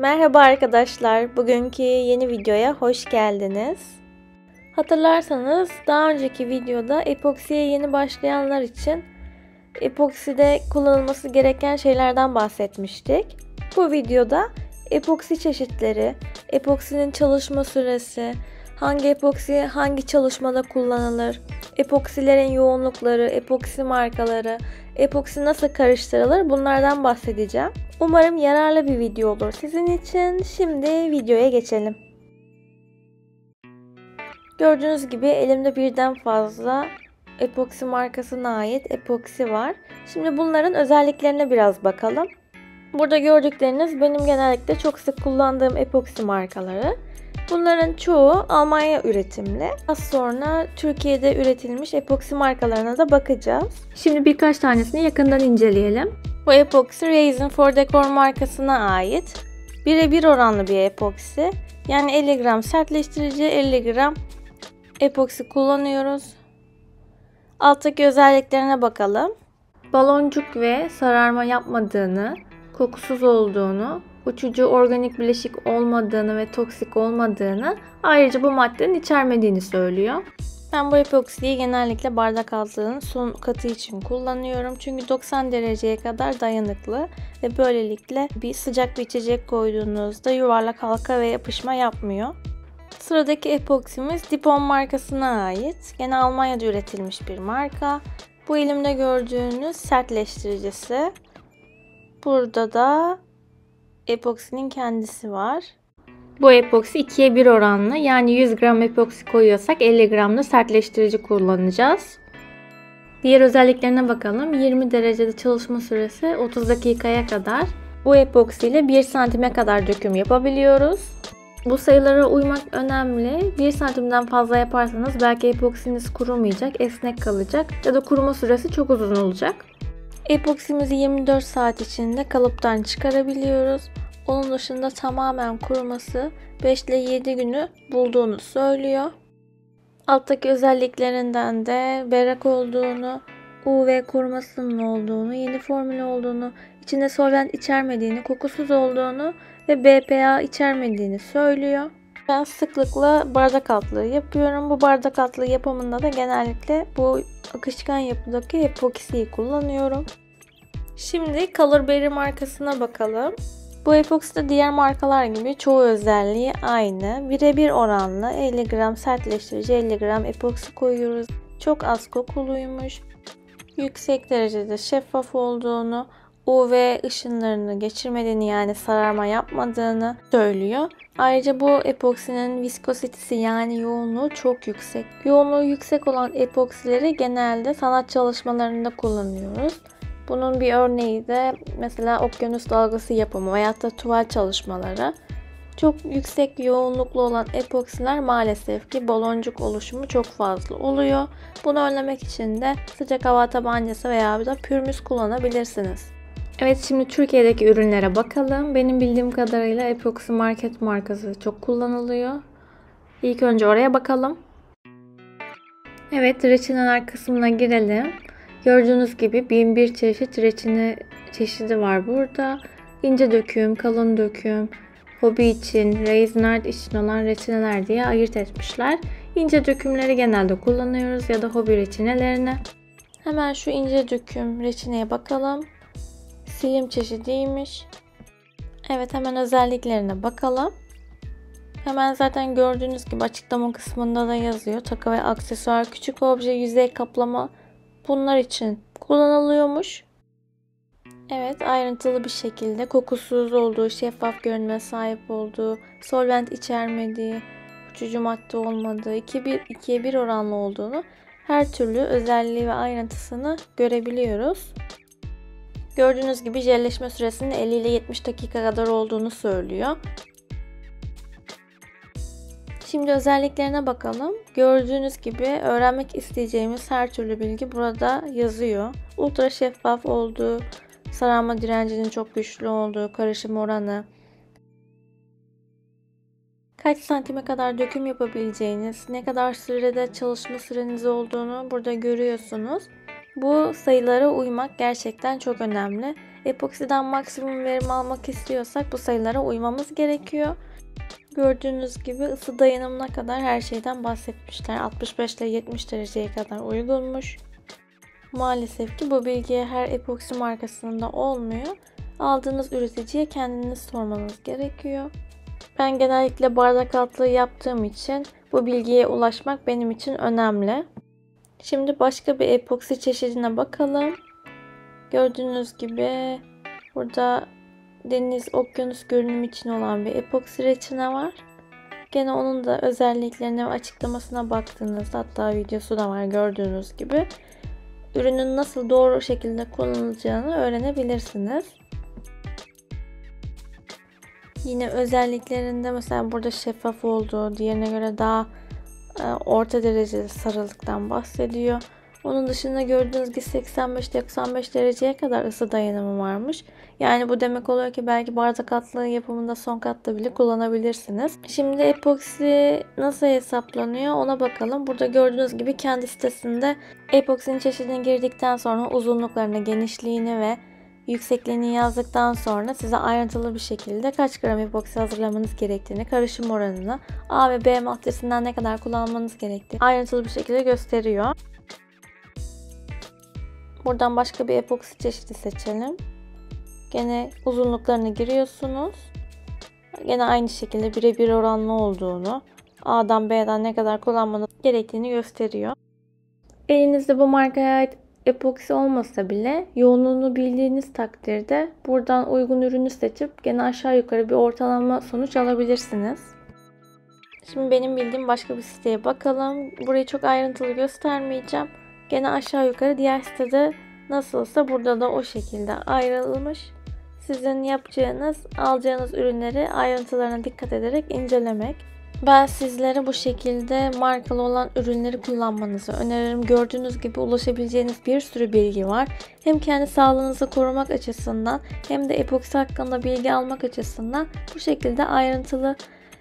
Merhaba arkadaşlar, bugünkü yeni videoya hoş geldiniz. Hatırlarsanız daha önceki videoda epoksiye yeni başlayanlar için epokside kullanılması gereken şeylerden bahsetmiştik. Bu videoda epoksi çeşitleri, epoksinin çalışma süresi, hangi epoksi hangi çalışmada kullanılır, epoksilerin yoğunlukları, epoksi markaları, epoksi nasıl karıştırılır bunlardan bahsedeceğim. Umarım yararlı bir video olur sizin için. Şimdi videoya geçelim. Gördüğünüz gibi elimde birden fazla epoksi markasına ait epoksi var. Şimdi bunların özelliklerine biraz bakalım. Burada gördükleriniz benim genellikle çok sık kullandığım epoksi markaları. Bunların çoğu Almanya üretimli. Az sonra Türkiye'de üretilmiş epoksi markalarına da bakacağız. Şimdi birkaç tanesini yakından inceleyelim. Bu epoksi Resin for Decor markasına ait. 1:1 oranlı bir epoksi. Yani 50 gram sertleştirici, 50 gram epoksi kullanıyoruz. Alttaki özelliklerine bakalım. Baloncuk ve sararma yapmadığını, kokusuz olduğunu, uçucu organik bileşik olmadığını ve toksik olmadığını, ayrıca bu maddenin içermediğini söylüyor. Ben bu epoksiyi genellikle bardak altlığının son katı için kullanıyorum. Çünkü 90 dereceye kadar dayanıklı ve böylelikle sıcak bir içecek koyduğunuzda yuvarlak halka ve yapışma yapmıyor. Sıradaki epoksimiz Dipon markasına ait. Gene Almanya'da üretilmiş bir marka. Bu elimde gördüğünüz sertleştiricisi. Burada da epoksinin kendisi var. Bu epoksi 2:1 oranlı, yani 100 gram epoksi koyuyorsak 50 gram da sertleştirici kullanacağız. Diğer özelliklerine bakalım. 20 derecede çalışma süresi 30 dakikaya kadar. Bu epoksi ile 1 santime kadar döküm yapabiliyoruz. Bu sayılara uymak önemli. 1 santimden fazla yaparsanız belki epoksiniz kurumayacak, esnek kalacak ya da kuruma süresi çok uzun olacak. Epoksimizi 24 saat içinde kalıptan çıkarabiliyoruz. Onun dışında tamamen kuruması 5 ile 7 günü bulduğunu söylüyor. Alttaki özelliklerinden de berrak olduğunu, UV korumasının olduğunu, yeni formül olduğunu, içinde solvent içermediğini, kokusuz olduğunu ve BPA içermediğini söylüyor. Ben sıklıkla bardak altlığı yapıyorum. Bu bardak altlığı yapımında da genellikle bu akışkan yapıdaki epoksiyi kullanıyorum. Şimdi Colorberry markasına bakalım. Bu epoksi de diğer markalar gibi çoğu özelliği aynı. 1:1 oranlı, 50 gram sertleştirici, 50 gram epoksi koyuyoruz. Çok az kokuluymuş. Yüksek derecede şeffaf olduğunu, UV ışınlarını geçirmediğini, yani sararma yapmadığını söylüyor. Ayrıca bu epoksinin viskositesi, yani yoğunluğu çok yüksek. Yoğunluğu yüksek olan epoksileri genelde sanat çalışmalarında kullanıyoruz. Bunun bir örneği de mesela okyanus dalgası yapımı veyahut da tuval çalışmaları. Çok yüksek yoğunluklu olan epoksiler maalesef ki baloncuk oluşumu çok fazla oluyor. Bunu önlemek için de sıcak hava tabancası veya bir de pürmüz kullanabilirsiniz. Evet, şimdi Türkiye'deki ürünlere bakalım. Benim bildiğim kadarıyla Epoksi Market markası çok kullanılıyor. İlk önce oraya bakalım. Evet, reçineler kısmına girelim. Gördüğünüz gibi 1001 çeşit reçine çeşidi var burada. İnce döküm, kalın döküm, hobi için, resin art için olan reçineler diye ayırt etmişler. İnce dökümleri genelde kullanıyoruz ya da hobi reçinelerini. Hemen şu ince döküm reçineye bakalım. Silim çeşidiymiş. Evet, hemen özelliklerine bakalım. Hemen zaten gördüğünüz gibi açıklama kısmında da yazıyor. Takı ve aksesuar, küçük obje, yüzey kaplama, bunlar için kullanılıyormuş. Evet, ayrıntılı bir şekilde kokusuz olduğu, şeffaf görünme sahip olduğu, solvent içermediği, uçucu madde olmadığı, 2:1 oranlı olduğunu, her türlü özelliği ve ayrıntısını görebiliyoruz. Gördüğünüz gibi jelleşme süresinin 50 ile 70 dakika kadar olduğunu söylüyor. Şimdi özelliklerine bakalım. Gördüğünüz gibi öğrenmek isteyeceğimiz her türlü bilgi burada yazıyor. Ultra şeffaf olduğu, sararma direncinin çok güçlü olduğu, karışım oranı, kaç santime kadar döküm yapabileceğiniz, ne kadar sürede çalışma süreniz olduğunu burada görüyorsunuz. Bu sayılara uymak gerçekten çok önemli. Epoksiden maksimum verim almak istiyorsak bu sayılara uymamız gerekiyor. Gördüğünüz gibi ısı dayanımına kadar her şeyden bahsetmişler. 65 ile 70 dereceye kadar uygunmuş. Maalesef ki bu bilgiye her epoksi markasında olmuyor. Aldığınız üreticiye kendiniz sormanız gerekiyor. Ben genellikle bardak altlığı yaptığım için bu bilgiye ulaşmak benim için önemli. Şimdi başka bir epoksi çeşidine bakalım. Gördüğünüz gibi burada deniz, okyanus görünümü için olan bir epoksi reçine var. Gene onun da özelliklerine ve açıklamasına baktığınızda, hatta videosu da var gördüğünüz gibi, ürünün nasıl doğru şekilde kullanılacağını öğrenebilirsiniz. Yine özelliklerinde mesela burada şeffaf olduğu, diğerine göre daha orta dereceli sarılıktan bahsediyor. Onun dışında gördüğünüz gibi 85-95 dereceye kadar ısı dayanımı varmış. Yani bu demek oluyor ki belki bardak altlığı yapımında son katta bile kullanabilirsiniz. Şimdi epoksi nasıl hesaplanıyor ona bakalım. Burada gördüğünüz gibi kendi sitesinde epoksinin çeşidini girdikten sonra uzunluklarını, genişliğini ve yüksekliğini yazdıktan sonra size ayrıntılı bir şekilde kaç gram epoksi hazırlamanız gerektiğini, karışım oranını, A ve B maddesinden ne kadar kullanmanız gerektiğini ayrıntılı bir şekilde gösteriyor. Buradan başka bir epoksi çeşidi seçelim. Gene uzunluklarını giriyorsunuz. Gene aynı şekilde birebir oranlı olduğunu, A'dan B'den ne kadar kullanmanız gerektiğini gösteriyor. Elinizde bu markaya ait epoksi olmasa bile yoğunluğunu bildiğiniz takdirde buradan uygun ürünü seçip gene aşağı yukarı bir ortalama sonuç alabilirsiniz. Şimdi benim bildiğim başka bir siteye bakalım. Burayı çok ayrıntılı göstermeyeceğim. Gene aşağı yukarı diğer sitede nasılsa burada da o şekilde ayrılmış. Sizin yapacağınız, alacağınız ürünleri ayrıntılarına dikkat ederek incelemek. Ben sizlere bu şekilde markalı olan ürünleri kullanmanızı öneririm. Gördüğünüz gibi ulaşabileceğiniz bir sürü bilgi var. Hem kendi sağlığınızı korumak açısından hem de epoksi hakkında bilgi almak açısından bu şekilde ayrıntılı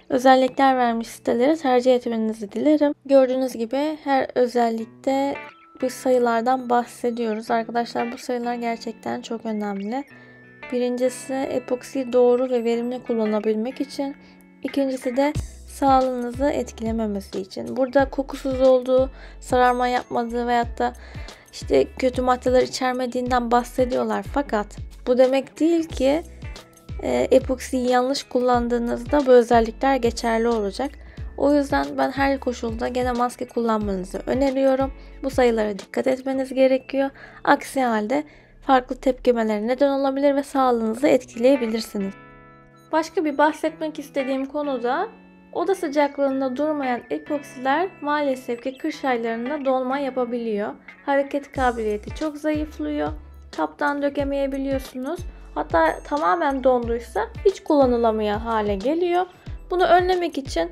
özellikler vermiş siteleri tercih etmenizi dilerim. Gördüğünüz gibi her özellikte bu sayılardan bahsediyoruz. Arkadaşlar bu sayılar gerçekten çok önemli. Birincisi epoksiyi doğru ve verimli kullanabilmek için. İkincisi de sağlığınızı etkilememesi için. Burada kokusuz olduğu, sararma yapmadığı veyahut da işte kötü maddeler içermediğinden bahsediyorlar. Fakat bu demek değil ki epoksiyi yanlış kullandığınızda bu özellikler geçerli olacak. O yüzden ben her koşulda gene maske kullanmanızı öneriyorum. Bu sayılara dikkat etmeniz gerekiyor. Aksi halde farklı tepkimelere neden olabilir ve sağlığınızı etkileyebilirsiniz. Başka bir bahsetmek istediğim konu da oda sıcaklığında durmayan epoksiler maalesef ki kış aylarında donma yapabiliyor. Hareket kabiliyeti çok zayıflıyor. Kaptan dökemeyebiliyorsunuz. Hatta tamamen donduysa hiç kullanılamayan hale geliyor. Bunu önlemek için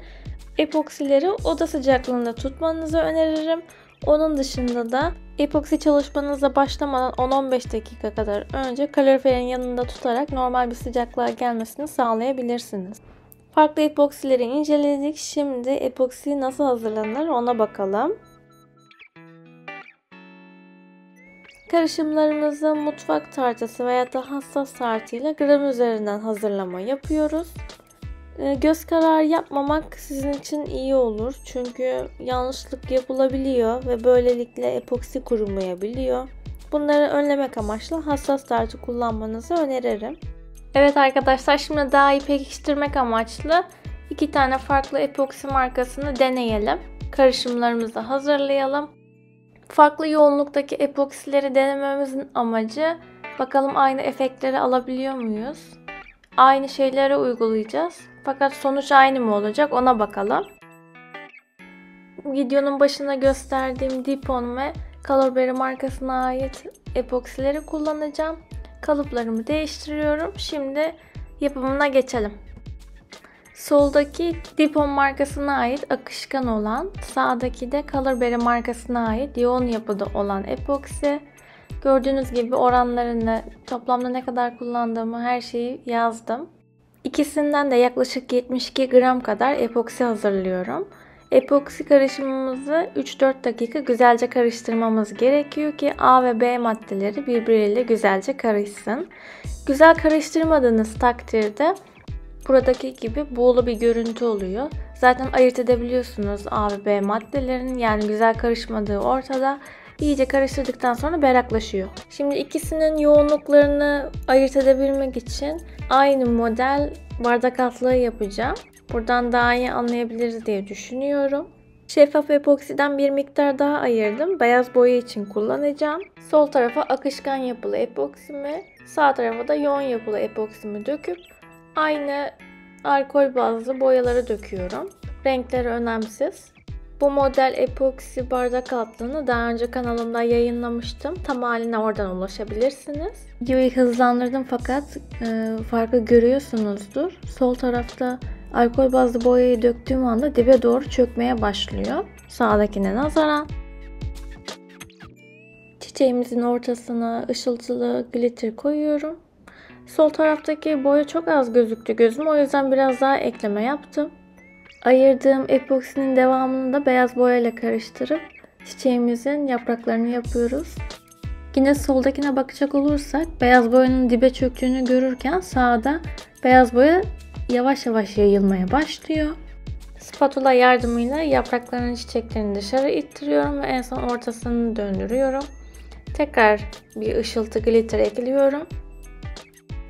epoksileri oda sıcaklığında tutmanızı öneririm. Onun dışında da epoksi çalışmanıza başlamadan 10-15 dakika kadar önce kaloriferin yanında tutarak normal bir sıcaklığa gelmesini sağlayabilirsiniz. Farklı epoksileri inceledik. Şimdi epoksi nasıl hazırlanır ona bakalım. Karışımlarımızı mutfak tartısı veya da hassas tartıyla gram üzerinden hazırlama yapıyoruz. Göz kararı yapmamak sizin için iyi olur. Çünkü yanlışlık yapılabiliyor ve böylelikle epoksi kurumayabiliyor. Bunları önlemek amaçlı hassas tartı kullanmanızı öneririm. Evet arkadaşlar, şimdi daha iyi pekiştirmek amaçlı 2 tane farklı epoksi markasını deneyelim. Karışımlarımızı hazırlayalım. Farklı yoğunluktaki epoksileri denememizin amacı bakalım aynı efektleri alabiliyor muyuz? Aynı şeylere uygulayacağız. Fakat sonuç aynı mı olacak ona bakalım. Videonun başında gösterdiğim Dipon ve Colorberry markasına ait epoksileri kullanacağım. Kalıplarımı değiştiriyorum. Şimdi yapımına geçelim. Soldaki Dipon markasına ait akışkan olan, sağdaki de Colorberry markasına ait yoğun yapıda olan epoksi. Gördüğünüz gibi oranlarını, toplamda ne kadar kullandığımı, her şeyi yazdım. İkisinden de yaklaşık 72 gram kadar epoksi hazırlıyorum. Epoksi karışımımızı 3-4 dakika güzelce karıştırmamız gerekiyor ki A ve B maddeleri birbiriyle güzelce karışsın. Güzel karıştırmadığınız takdirde buradaki gibi buğulu bir görüntü oluyor. Zaten ayırt edebiliyorsunuz A ve B maddelerin, yani güzel karışmadığı ortada. İyice karıştırdıktan sonra berraklaşıyor. Şimdi ikisinin yoğunluklarını ayırt edebilmek için aynı model bardak altlığı yapacağım. Buradan daha iyi anlayabiliriz diye düşünüyorum. Şeffaf epoksiden bir miktar daha ayırdım. Beyaz boya için kullanacağım. Sol tarafa akışkan yapılı epoksimi, sağ tarafa da yoğun yapılı epoksimi döküp aynı alkol bazlı boyaları döküyorum. Renkleri önemsiz. Bu model epoksi bardak altlığını daha önce kanalımda yayınlamıştım. Tam haline oradan ulaşabilirsiniz. Videoyu hızlandırdım fakat farkı görüyorsunuzdur. Sol tarafta alkol bazlı boyayı döktüğüm anda dibe doğru çökmeye başlıyor, sağdakine nazaran. Çiçeğimizin ortasına ışıltılı glitter koyuyorum. Sol taraftaki boya çok az gözüktü gözüm, o yüzden biraz daha ekleme yaptım. Ayırdığım epoksinin devamını da beyaz boyayla karıştırıp çiçeğimizin yapraklarını yapıyoruz. Yine soldakine bakacak olursak beyaz boyanın dibe çöktüğünü görürken sağda beyaz boya yavaş yavaş yayılmaya başlıyor. Spatula yardımıyla yaprakların çiçeklerini dışarı ittiriyorum ve en son ortasını döndürüyorum. Tekrar bir ışıltı glitter ekliyorum.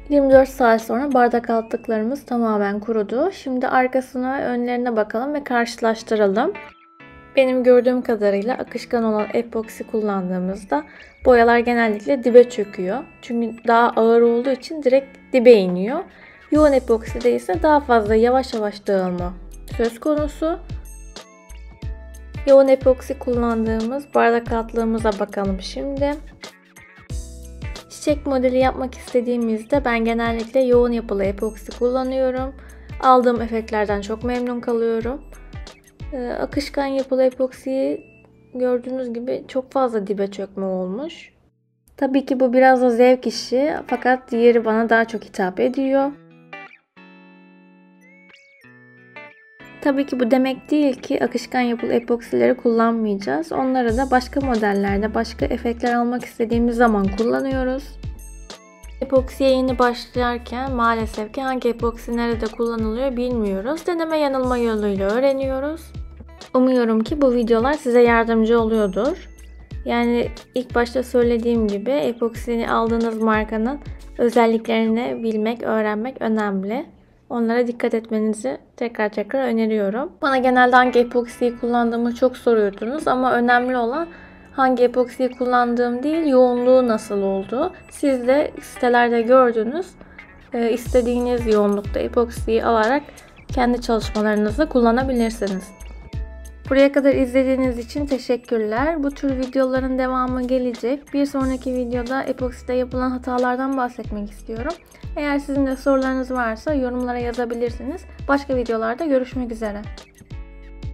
24 saat sonra bardak altlıklarımız tamamen kurudu. Şimdi arkasına, önlerine bakalım ve karşılaştıralım. Benim gördüğüm kadarıyla akışkan olan epoksi kullandığımızda boyalar genellikle dibe çöküyor. Çünkü daha ağır olduğu için direkt dibe iniyor. Yoğun epokside ise daha fazla yavaş yavaş dağılma söz konusu. Yoğun epoksi kullandığımız bardak altlığımıza bakalım şimdi. Çiçek modeli yapmak istediğimizde ben genellikle yoğun yapılı epoksi kullanıyorum. Aldığım efektlerden çok memnun kalıyorum. Akışkan yapılı epoksiyi gördüğünüz gibi çok fazla dibe çökme olmuş. Tabii ki bu biraz da zevk işi fakat diğeri bana daha çok hitap ediyor. Tabii ki bu demek değil ki akışkan yapılı epoksileri kullanmayacağız. Onları da başka modellerde, başka efektler almak istediğimiz zaman kullanıyoruz. Epoksiye yeni başlarken maalesef ki hangi epoksi nerede kullanılıyor bilmiyoruz. Deneme yanılma yoluyla öğreniyoruz. Umuyorum ki bu videolar size yardımcı oluyordur. Yani ilk başta söylediğim gibi epoksini aldığınız markanın özelliklerini bilmek, öğrenmek önemli. Onlara dikkat etmenizi tekrar öneriyorum. Bana genelde hangi epoksiyi kullandığımı çok soruyordunuz ama önemli olan hangi epoksiyi kullandığım değil, yoğunluğu nasıl oldu. Siz de sitelerde gördüğünüz istediğiniz yoğunlukta epoksiyi alarak kendi çalışmalarınızı kullanabilirsiniz. Buraya kadar izlediğiniz için teşekkürler. Bu tür videoların devamı gelecek. Bir sonraki videoda epokside yapılan hatalardan bahsetmek istiyorum. Eğer sizin de sorularınız varsa yorumlara yazabilirsiniz. Başka videolarda görüşmek üzere.